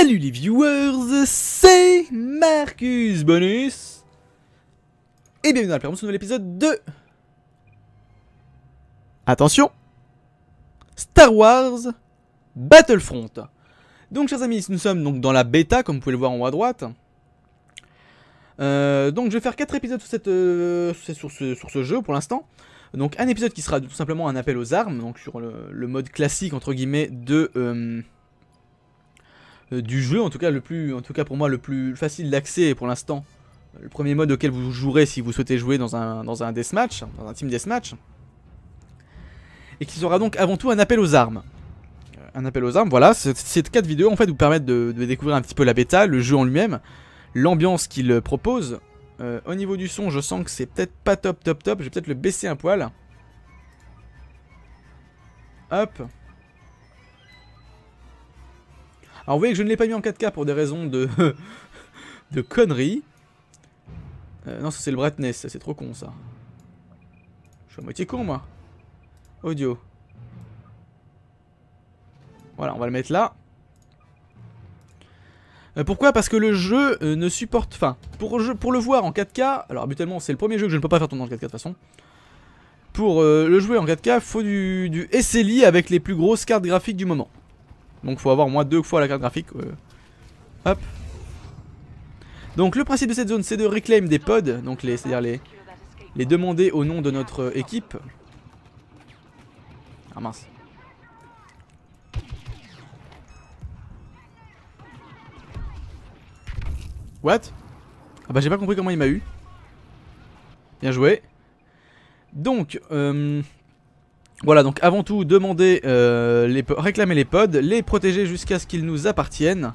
Salut les viewers, c'est Marcus Bonus et bienvenue dans la plateforme sur un nouvel épisode de... Attention, Star Wars Battlefront. Donc chers amis, nous sommes donc dans la bêta, comme vous pouvez le voir en haut à droite. Donc je vais faire 4 épisodes sur ce jeu pour l'instant. Donc un épisode qui sera tout simplement un appel aux armes, donc sur le mode classique entre guillemets de... du jeu, en tout cas pour moi le plus facile d'accès pour l'instant, le premier mode auquel vous jouerez si vous souhaitez jouer dans un deathmatch, dans un team deathmatch, et qui sera donc avant tout un appel aux armes. Un appel aux armes, voilà, ces 4 vidéos en fait vous permettent de découvrir un petit peu la bêta, le jeu en lui-même, l'ambiance qu'il propose. Au niveau du son, je sens que c'est peut-être pas top, je vais peut-être le baisser un poil. Hop. Alors vous voyez que je ne l'ai pas mis en 4K pour des raisons de conneries. Non, ça c'est le brightness, c'est trop con ça. Je suis à moitié con moi. Audio. Voilà, on va le mettre là. Pourquoi? Parce que le jeu ne supporte... Enfin, pour le voir en 4K... Alors habituellement c'est le premier jeu que je ne peux pas faire tourner en 4K de toute façon. Pour le jouer en 4K, faut du SLI avec les plus grosses cartes graphiques du moment. Donc faut avoir au moins 2 fois la carte graphique. Hop. Donc le principe de cette zone c'est de reclaim des pods, donc c'est-à-dire les demander au nom de notre équipe. Ah mince. What? Ah bah j'ai pas compris comment il m'a eu. Bien joué. Donc voilà, donc avant tout, demander, réclamer les pods, les protéger jusqu'à ce qu'ils nous appartiennent.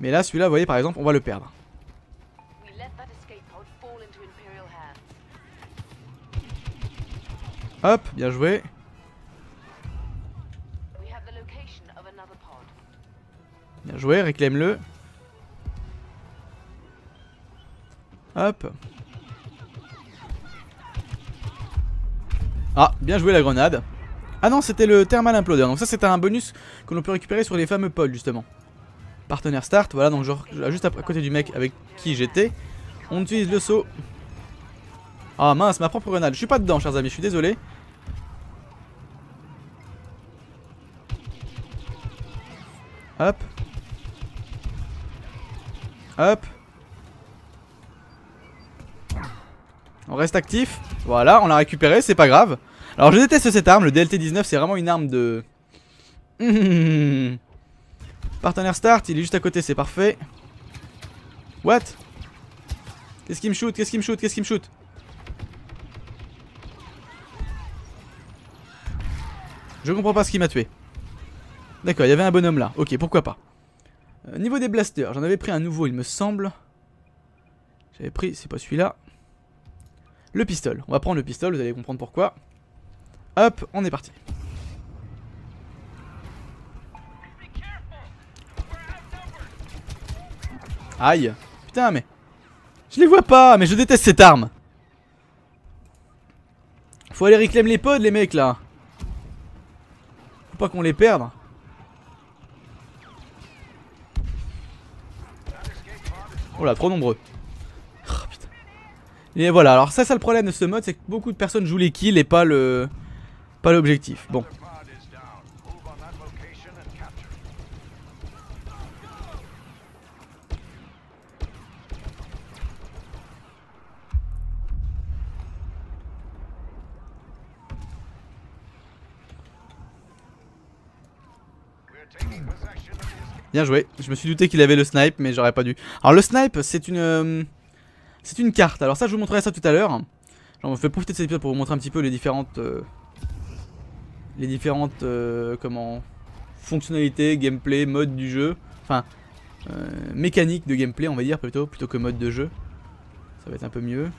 Mais là, celui-là, vous voyez, par exemple, on va le perdre. Hop, bien joué. Bien joué, réclame-le. Hop. Ah, bien joué la grenade. Ah non, c'était le thermal imploder. Donc ça, c'était un bonus que l'on peut récupérer sur les fameux pods, justement. Partenaire start, voilà, donc genre, juste à côté du mec avec qui j'étais. On utilise le saut. Ah mince, ma propre grenade. Je suis pas dedans, chers amis, je suis désolé. Hop. Hop. On reste actif. Voilà, on l'a récupéré, c'est pas grave. Alors je déteste cette arme, le DLT-19 c'est vraiment une arme de... Partenaire start, il est juste à côté, c'est parfait. What? Qu'est-ce qu'il me shoot? Qu'est-ce qu'il me shoot? Qu'est-ce qu'il me shoot? Je comprends pas ce qui m'a tué. D'accord, il y avait un bonhomme là, ok, pourquoi pas. Niveau des blasters, j'en avais pris un nouveau il me semble. J'avais pris, c'est pas celui-là. Le pistolet, on va prendre le pistolet, vous allez comprendre pourquoi. Hop, on est parti. Aïe, putain mais... Je les vois pas, mais je déteste cette arme. Faut aller réclamer les pods les mecs là. Faut pas qu'on les perde. Oh là, trop nombreux. Et voilà, alors ça le problème de ce mode, c'est que beaucoup de personnes jouent les kills et pas l'objectif. Bon. Bien joué, je me suis douté qu'il avait le snipe, mais j'aurais pas dû. Alors le snipe, c'est une... c'est une carte, alors ça je vous montrerai ça tout à l'heure. J'en fais profiter de cet épisode pour vous montrer un petit peu les différentes comment, fonctionnalités, gameplay, mode du jeu. Enfin, mécanique de gameplay on va dire plutôt que mode de jeu. Ça va être un peu mieux.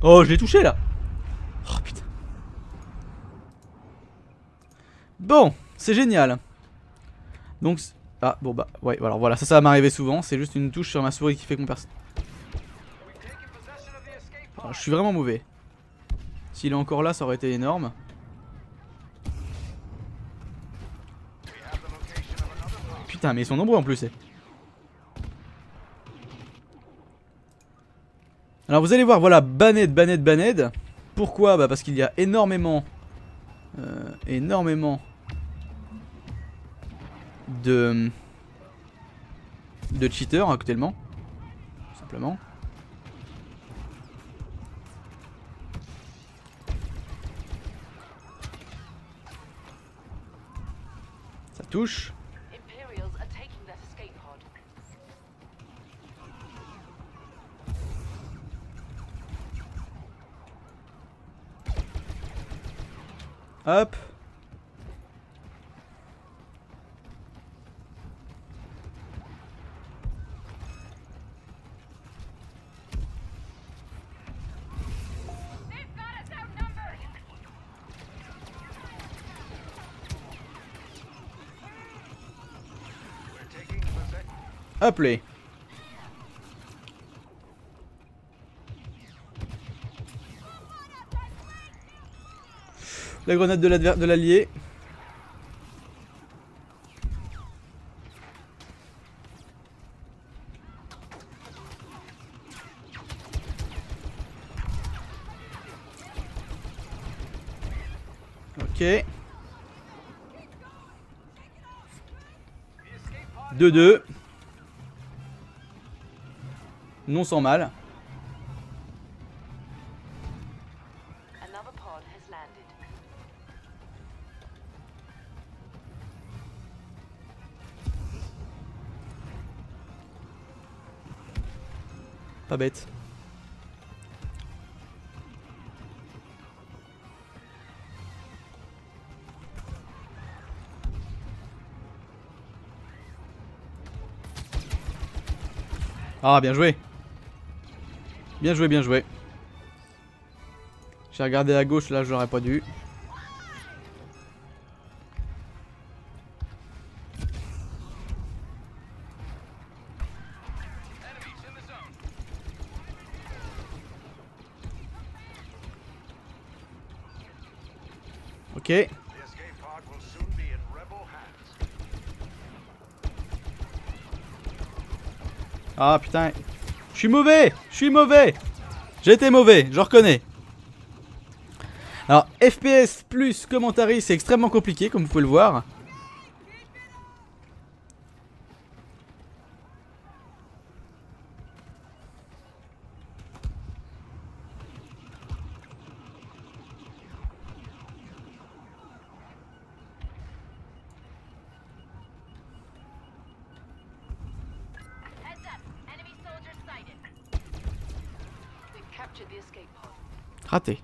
Oh, je l'ai touché là! Oh putain! Bon, c'est génial! Donc, Ah bon bah ouais, alors voilà, ça va m'arriver souvent, c'est juste une touche sur ma souris qui fait qu'on perd. Alors, je suis vraiment mauvais. S'il est encore là, ça aurait été énorme. Putain, mais ils sont nombreux en plus. Alors vous allez voir, voilà, Banned. Pourquoi? Bah parce qu'il y a énormément de cheaters actuellement, tout simplement. Ça touche. Hop. Hop les. La grenade de l'allié. Ok. 2-2. Non sans mal. Pas bête. Ah, bien joué. Bien joué, bien joué. J'ai regardé à gauche, là, je l'aurais pas dû. Ok. Ah putain, je suis mauvais, j'étais mauvais, je reconnais. Alors FPS plus commentary, c'est extrêmement compliqué comme vous pouvez le voir. Raté.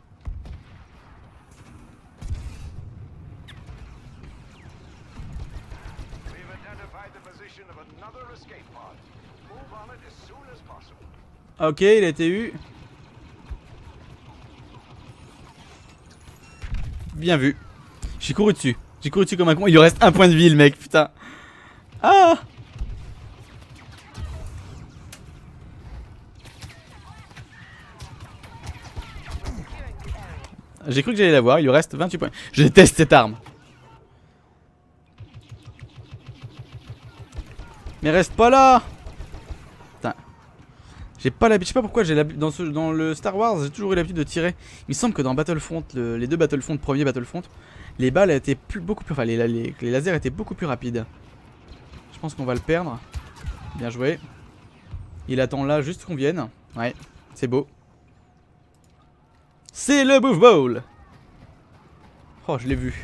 Ok, il a été eu. Bien vu. J'ai couru dessus. J'ai couru dessus comme un con. Il lui reste un point de vie, le mec, putain. Ah! J'ai cru que j'allais l'avoir, il lui reste 28 points. Je déteste cette arme. Mais reste pas là. Putain. J'ai pas l'habitude, je sais pas pourquoi j'ai l'habitude dans le Star Wars, j'ai toujours eu l'habitude de tirer. Il me semble que dans Battlefront, les deux Battlefront, premier Battlefront, les balles étaient les lasers étaient beaucoup plus rapides. Je pense qu'on va le perdre. Bien joué. Il attend là juste qu'on vienne. Ouais, c'est beau. C'est le Bouffe Bowl. Oh, je l'ai vu.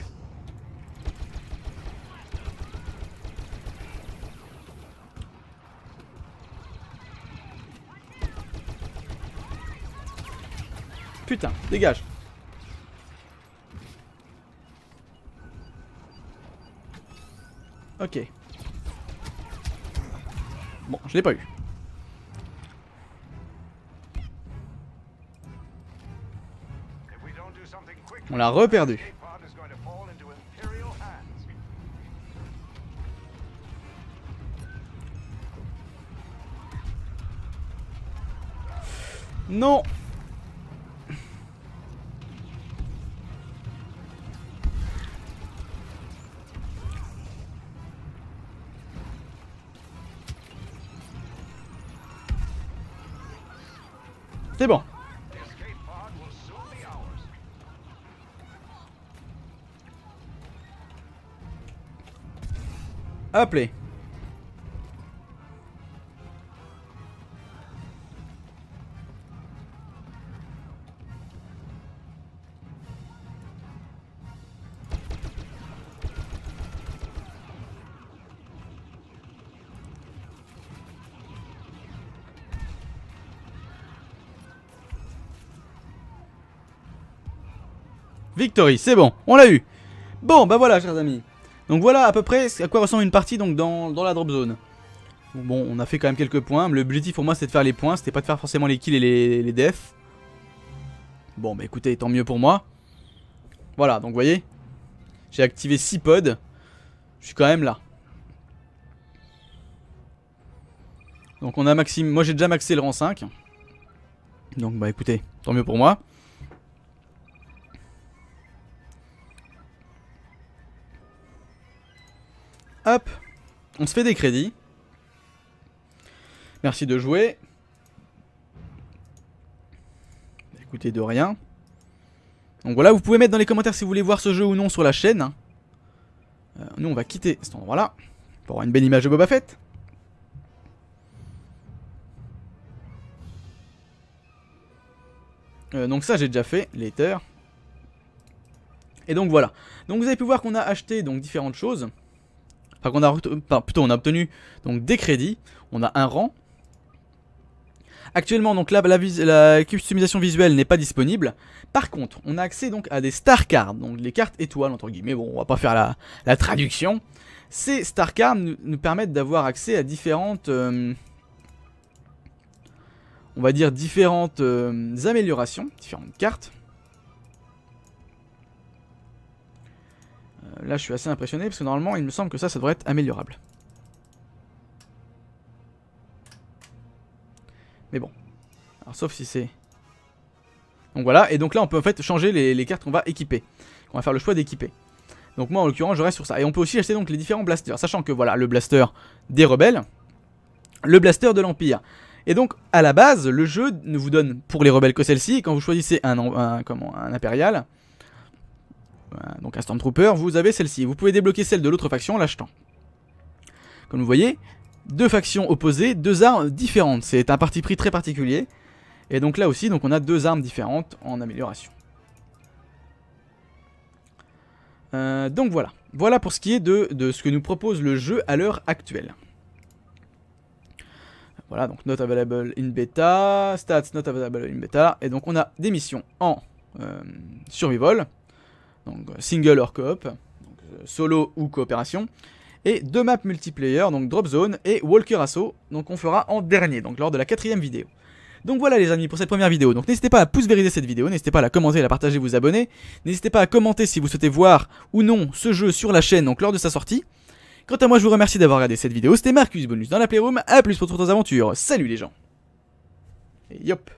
Putain, dégage. Ok. Bon, je l'ai pas eu. On l'a reperdu. Non. C'est bon. Hop là. Victory, c'est bon, on l'a eu. Bon, bah voilà, chers amis. Donc voilà à peu près à quoi ressemble une partie donc dans la drop zone. Bon, on a fait quand même quelques points. L'objectif pour moi c'était de faire les points, c'était pas de faire forcément les kills et les deaths. Bon, bah écoutez, tant mieux pour moi. Voilà, donc vous voyez, j'ai activé 6 pods. Je suis quand même là. Donc on a maximum. Moi j'ai déjà maxé le rang 5. Donc bah écoutez, tant mieux pour moi. Hop, on se fait des crédits. Merci de jouer. Écoutez, de rien. Donc voilà, vous pouvez mettre dans les commentaires si vous voulez voir ce jeu ou non sur la chaîne. Nous on va quitter cet endroit là pour avoir une belle image de Boba Fett. Donc ça j'ai déjà fait, later. Et donc voilà. Donc vous avez pu voir qu'on a acheté donc différentes choses. Enfin, on a obtenu donc des crédits, on a un rang. Actuellement donc là la customisation visuelle n'est pas disponible. Par contre on a accès donc à des Star Cards, donc les cartes étoiles entre guillemets, bon on va pas faire la traduction. Ces Star Cards nous permettent d'avoir accès à différentes, on va dire différentes améliorations, différentes cartes. Là je suis assez impressionné parce que normalement il me semble que ça devrait être améliorable. Mais bon. Alors sauf si c'est... Donc voilà, et donc là on peut en fait changer les cartes qu'on va équiper. On va faire le choix d'équiper. Donc moi en l'occurrence je reste sur ça. Et on peut aussi acheter donc les différents blasters. Sachant que voilà, le blaster des rebelles, le blaster de l'Empire. Et donc à la base le jeu ne vous donne pour les rebelles que celle-ci. Quand vous choisissez un impérial, donc un Stormtrooper, vous avez celle-ci. Vous pouvez débloquer celle de l'autre faction en l'achetant. Comme vous voyez, deux factions opposées, deux armes différentes. C'est un parti pris très particulier. Et donc là aussi, donc on a deux armes différentes en amélioration. Donc voilà. Voilà pour ce qui est de ce que nous propose le jeu à l'heure actuelle. Voilà, donc not available in beta, stats not available in beta. Et donc on a des missions en survival. Donc single or coop, donc solo ou coopération, et deux maps multiplayer, donc drop zone et walker assaut, donc on fera en dernier, donc lors de la 4e vidéo. Donc voilà les amis pour cette première vidéo, donc n'hésitez pas à pouce vériser cette vidéo, n'hésitez pas à la commenter, à la partager, vous abonner, n'hésitez pas à commenter si vous souhaitez voir ou non ce jeu sur la chaîne, donc lors de sa sortie. Quant à moi je vous remercie d'avoir regardé cette vidéo, c'était Marcus Bonus dans la Playroom, à plus pour d'autres aventures, salut les gens. Et yop.